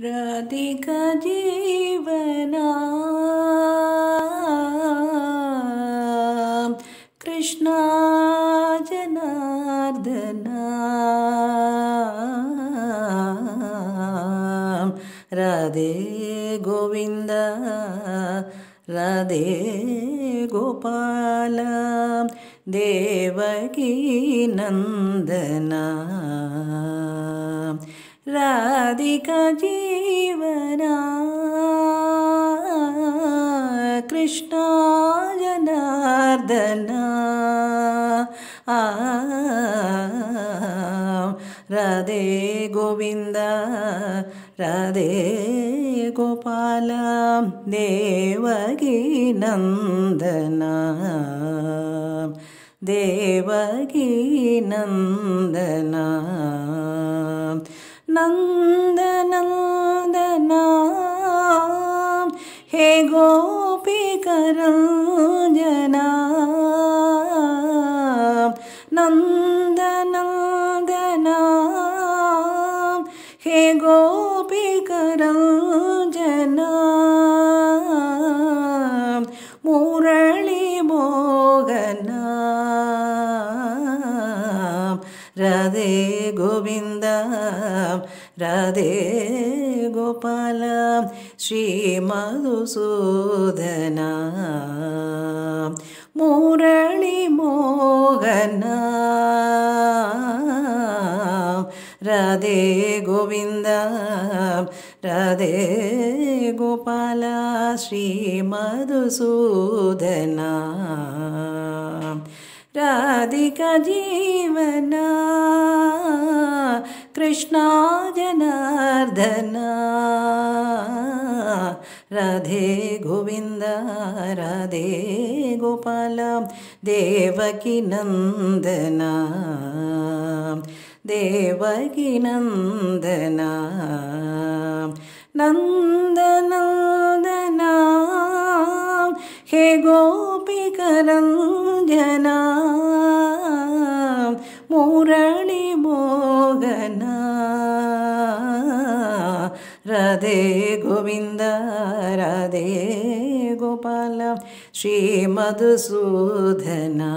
राधिका जीवना कृष्णा जनार्दना राधे गोविंद राधे गोपाल देवकी नंदना राधिका जीवना कृष्णा जनार्दना राधे गोविंदा राधे गोपाल देवकी नंदना देवकी नंदना नंदनंदना हे गोपिकरंजना नंदनंदना हे गोपिकरंजना मुरली मोहना राधे गोविंद राधे गोपाल श्री मधुसूदना मुरली मोहन राधे गोविंद राधे गोपाल श्री मधुसूदना राधिका जीवना कृष्णा जनार्दना राधे गोविंद राधे गोपाल देवकी नंदना नंदनंदना हे गोपिकरंजना मुरली मोहना राधे गोपाल श्री मधुसूदना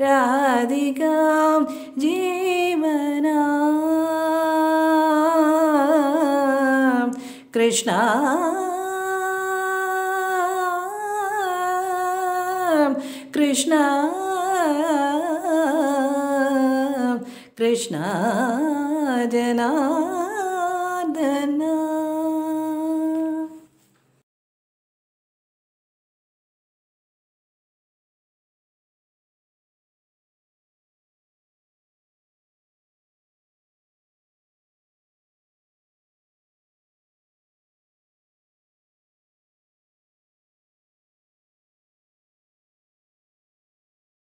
राधिका जीवना कृष्णा कृष्णा कृष्णा जनार्दना।